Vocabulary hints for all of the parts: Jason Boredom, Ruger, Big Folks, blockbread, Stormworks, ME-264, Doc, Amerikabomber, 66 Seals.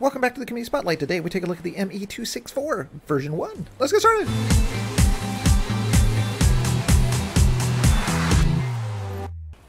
Welcome back to the Community Spotlight. Today we take a look at the ME-264 version 1. Let's get started!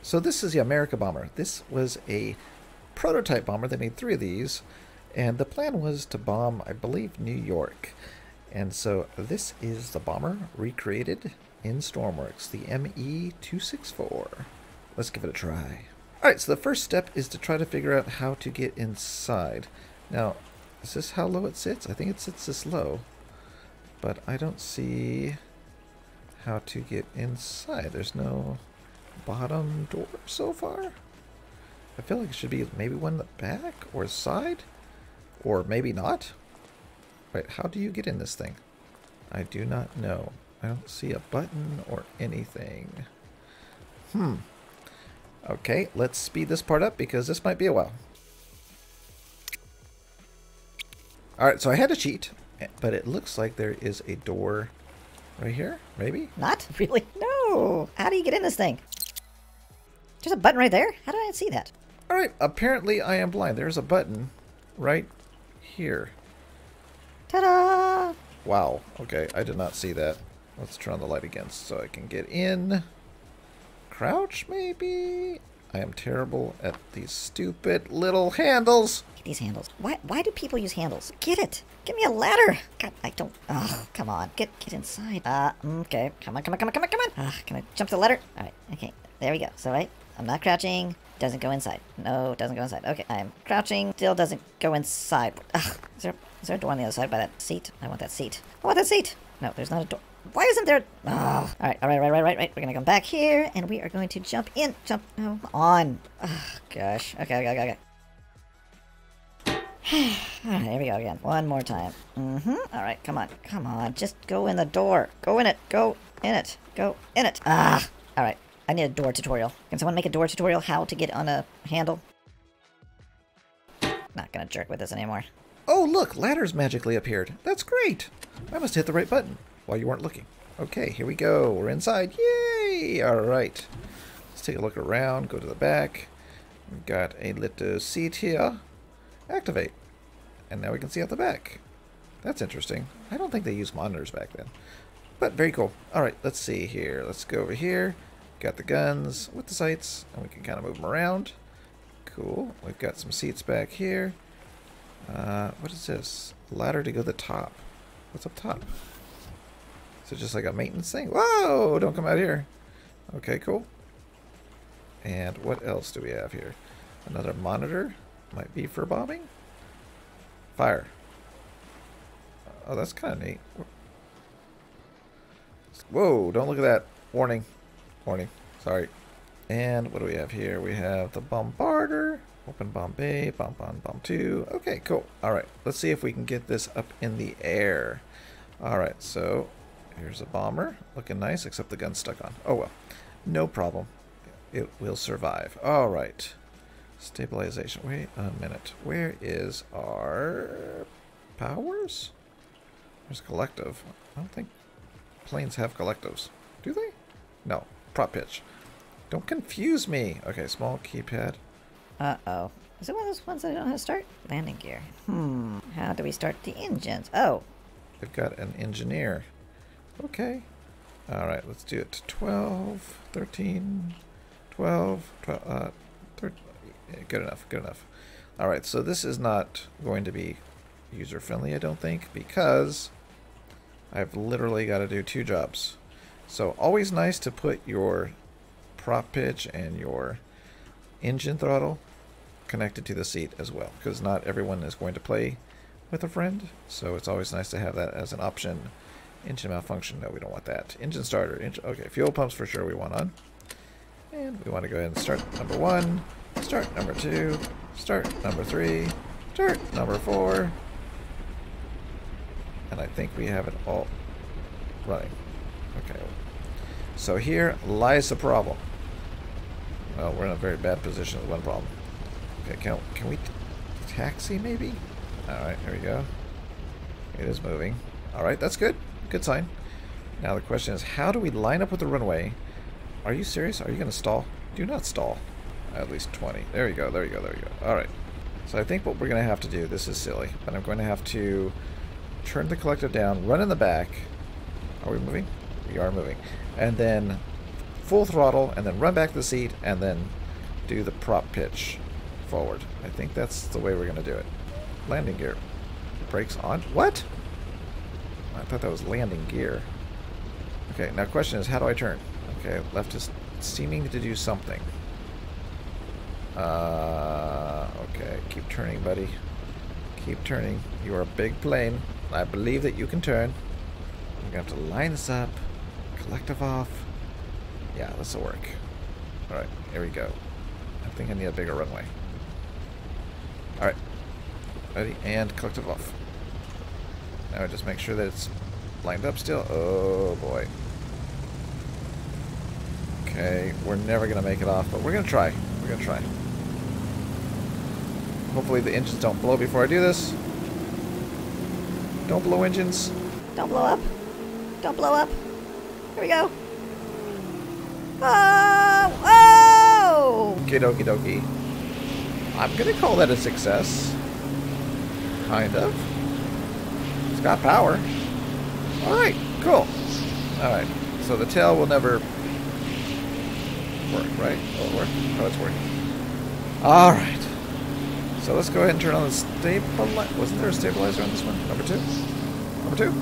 So this is the Amerikabomber. This was a prototype bomber. They made 3 of these, and the plan was to bomb, I believe, New York. And so this is the bomber recreated in Stormworks, the ME-264. Let's give it a try. Alright, so the first step is to try to figure out how to get inside. Now, is this how low it sits? I think it sits this low, but I don't see how to get inside. There's no bottom door so far. I feel like it should be maybe one in the back or side, or maybe not. Right, how do you get in this thing? I do not know. I don't see a button or anything. Okay, let's speed this part up because this might be a while. Alright, so I had to cheat, but it looks like there is a door right here, maybe? Not really? No! How do you get in this thing? There's a button right there? How did I see that? Alright, apparently I am blind. There's a button right here. Ta-da! Wow, okay, I did not see that. Let's turn on the light again so I can get in. Crouch, maybe? I am terrible at these stupid little handles. These handles. Why do people use handles? Get it! Give me a ladder! God, I don't... Oh, come on. Get inside. Okay. Come on. Can I jump the ladder? All right. Okay. There we go. So, right? I'm not crouching. Doesn't go inside. No, doesn't go inside. Okay. I'm crouching. Still doesn't go inside. Is there a door on the other side by that seat? I want that seat. No, there's not a door. Why isn't there... Oh. All right. We're gonna come back here, and we are going to jump in. Jump... No. On. Oh, gosh. Okay. Alright, here we go again. One more time. Alright, come on. Just go in the door. Go in it. Alright, I need a door tutorial. Can someone make a door tutorial how to get on a handle? Not gonna jerk with this anymore. Oh, look! Ladders magically appeared. That's great! I must hit the right button while you weren't looking. Okay, here we go. We're inside. Yay! Alright. Let's take a look around. Go to the back. We've got a little seat here. Activate. And now we can see out the back. That's interesting. I don't think they used monitors back then. But very cool. Alright, let's see here. Let's go over here. Got the guns with the sights. And we can kind of move them around. Cool. We've got some seats back here. What is this? Ladder to go to the top. What's up top? Is it just like a maintenance thing? Whoa! Don't come out here. Okay, cool. And what else do we have here? Another monitor. Might be for bombing. Fire. Oh, that's kind of neat. Whoa, don't look at that. Warning. Sorry. And what do we have here? We have the bombarder. Open bomb bay. Bomb 2. Okay, cool. Alright, let's see if we can get this up in the air. Alright, so here's a bomber. Looking nice, except the gun's stuck on. Oh well. No problem. It will survive. Alright. Stabilization. Wait a minute. Where is our powers? There's collective. I don't think planes have collectives. Do they? No. Prop pitch. Don't confuse me. Okay, small keypad. Uh-oh. Is it one of those ones that I don't know how to start? Landing gear. How do we start the engines? Oh. We've got an engineer. Okay. All right. Let's do it. 12, 13, 12, 13. Good enough. All right, so this is not going to be user-friendly, I don't think, because I've literally got to do 2 jobs. So always nice to put your prop pitch and your engine throttle connected to the seat as well, because not everyone is going to play with a friend, so it's always nice to have that as an option. Engine malfunction, no, we don't want that. Engine starter, okay, fuel pumps for sure we want on. And we want to go ahead and start number 1. Start number 2, start number 3, start number 4, and I think we have it all running. Okay, so here lies the problem. Well, we're in a very bad position with one problem. Okay, can we taxi maybe? Alright, here we go. It is moving. Alright, that's good. Good sign. Now the question is, how do we line up with the runway? Are you serious? Are you going to stall? Do not stall. At least 20. There you go. All right. So I think what we're going to have to do, this is silly, but I'm going to have to turn the collective down, run in the back. Are we moving? We are moving. And then full throttle, and then run back to the seat, and then do the prop pitch forward. I think that's the way we're going to do it. Landing gear. Brakes on. What? I thought that was landing gear. Okay, now question is, how do I turn? Okay, left is seeming to do something. Okay, keep turning, buddy. Keep turning. You are a big plane. I believe that you can turn. I'm going to have to line this up. Collective off. Yeah, this will work. Alright, here we go. I think I need a bigger runway. Alright. Ready? And collective off. Now just make sure that it's lined up still. Oh, boy. Okay, we're never going to make it off, but we're going to try. We're going to try. Hopefully the engines don't blow before I do this. Don't blow engines. Don't blow up. Don't blow up. Here we go. Oh! Oh! Okie dokie dokie. I'm going to call that a success. Kind of. It's got power. Alright, cool. Alright, so the tail will never work, right? Will it work? Oh, it's working. Alright. So let's go ahead and turn on the stabilizer. Wasn't there a stabilizer on this one? Number two? Number two?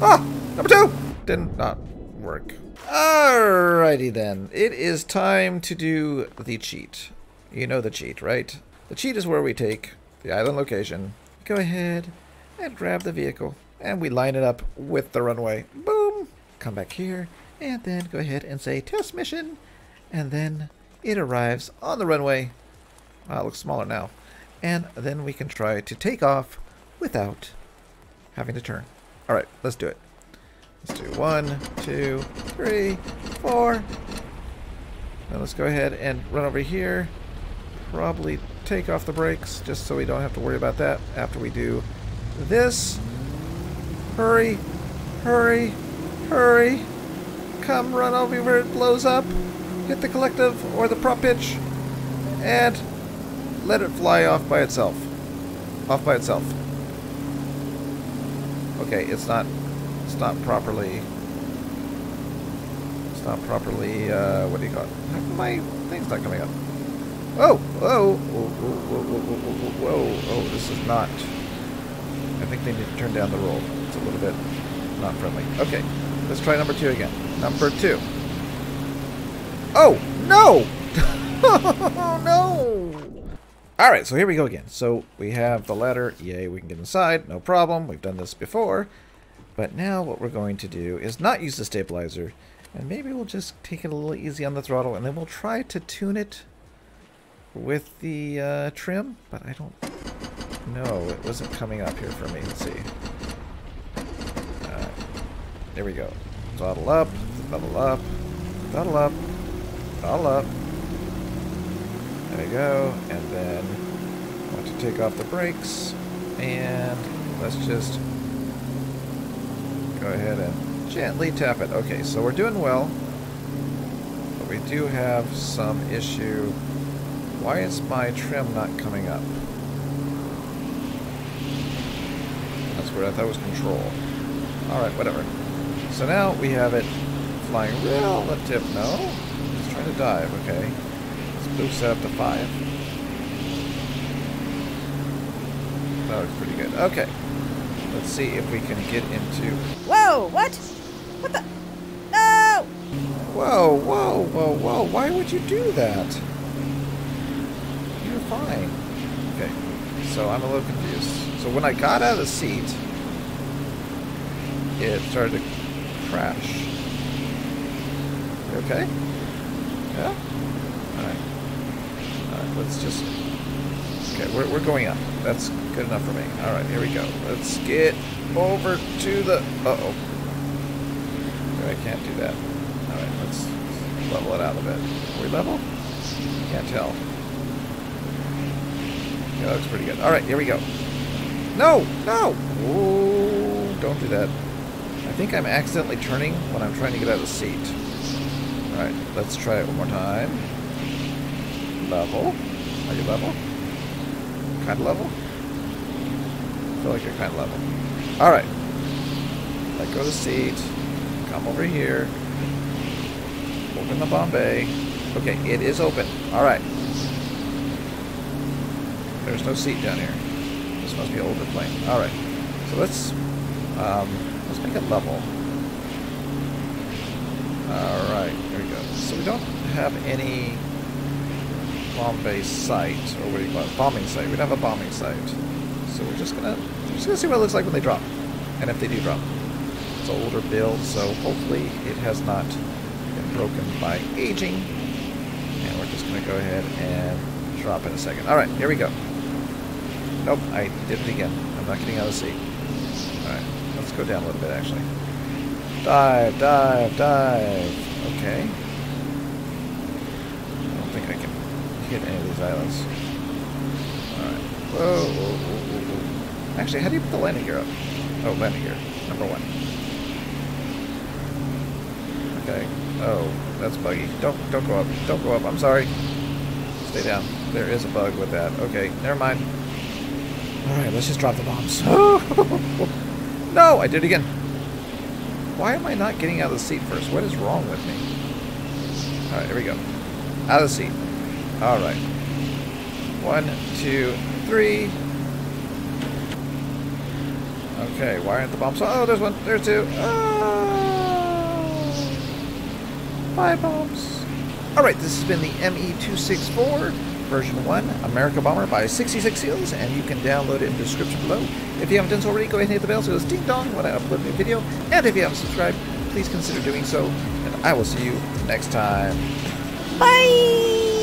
Ah! Number two! Did not work. Alrighty then. It is time to do the cheat. You know the cheat, right? The cheat is where we take the island location, go ahead and grab the vehicle, and we line it up with the runway. Boom! Come back here, and then go ahead and say test mission, and then it arrives on the runway. Wow, it looks smaller now. And then we can try to take off without having to turn. Alright, let's do it. Let's do 1, 2, 3, 4. Now let's go ahead and run over here. Probably take off the brakes just so we don't have to worry about that after we do this. Hurry, hurry, hurry. Come run over where it blows up. Hit the collective or the prop pitch and let it fly off by itself. Off by itself. Okay, it's not properly, what do you call it? My thing's not coming up. Whoa, whoa, whoa, whoa, whoa, whoa, whoa, oh, this is not, I think they need to turn down the roll. It's a little bit not friendly. Okay, let's try number two again. Number two. Oh, no! Oh, no! All right, so here we go again. So we have the ladder. Yay, we can get inside, no problem. We've done this before. But now what we're going to do is not use the stabilizer, and maybe we'll just take it a little easy on the throttle, and then we'll try to tune it with the trim, but I don't know. It wasn't coming up here for me. Let's see. There we go. Throttle up, throttle up, throttle up, throttle up. There we go. And then I want to take off the brakes, and let's just go ahead and gently tap it. Okay, so we're doing well, but we do have some issue. Why is my trim not coming up? That's weird. I thought it was control. Alright, whatever. So now we have it flying relative. No? It's trying to dive. Okay. Let's boost that up to 5. That looks pretty good. Okay. Let's see if we can get into... Whoa! What? What the... No! Whoa, whoa, whoa, whoa. Why would you do that? Fine. Okay, so I'm a little confused. So when I got out of the seat, it started to crash. You okay? Yeah? Alright. Alright, let's just... Okay, we're going up. That's good enough for me. Alright, here we go. Let's get over to the... Uh-oh. I can't do that. Alright, let's level it out a bit. Are we level? Can't tell. Yeah, that looks pretty good. Alright, here we go. No! No! Ooh, don't do that. I think I'm accidentally turning when I'm trying to get out of the seat. Alright, let's try it one more time. Level. Are you level? kind of level? I feel like you're kind of level. Alright. Let go of the seat. Come over here. Open the Bombay. Okay, it is open. Alright. There's no seat down here. This must be an older plane. Alright. So let's make it level. Alright, there we go. So we don't have any Bombay site, or what do you call it? Bombing site. We don't have a bombing site. So we're just gonna see what it looks like when they drop. And if they do drop. It's an older build, so hopefully it has not been broken by aging. And we're just gonna go ahead and drop in a second. Alright, here we go. Nope, I did it again. I'm not getting out of the seat. Alright, let's go down a little bit actually. Dive, dive, dive. Okay. I don't think I can hit any of these islands. Alright. Whoa, whoa, whoa, whoa. Actually, how do you put the landing gear up? Oh, landing gear. Number one. Okay. Oh, that's buggy. Don't go up. Don't go up. I'm sorry. Stay down. There is a bug with that. Okay, never mind. Alright, let's just drop the bombs. No, I did it again. Why am I not getting out of the seat first? What is wrong with me? Alright, here we go. Out of the seat. Alright. 1, 2, 3. Okay, why aren't the bombs? Oh, there's one. There's two. Oh. 5 bombs. Alright, this has been the ME-264 version 1 Amerikabomber by 66 Seals, and you can download it in the description below. If you haven't done so already, go ahead and hit the bell so it's ding dong when I upload a new video. And if you haven't subscribed, please consider doing so. And I will see you next time. Bye!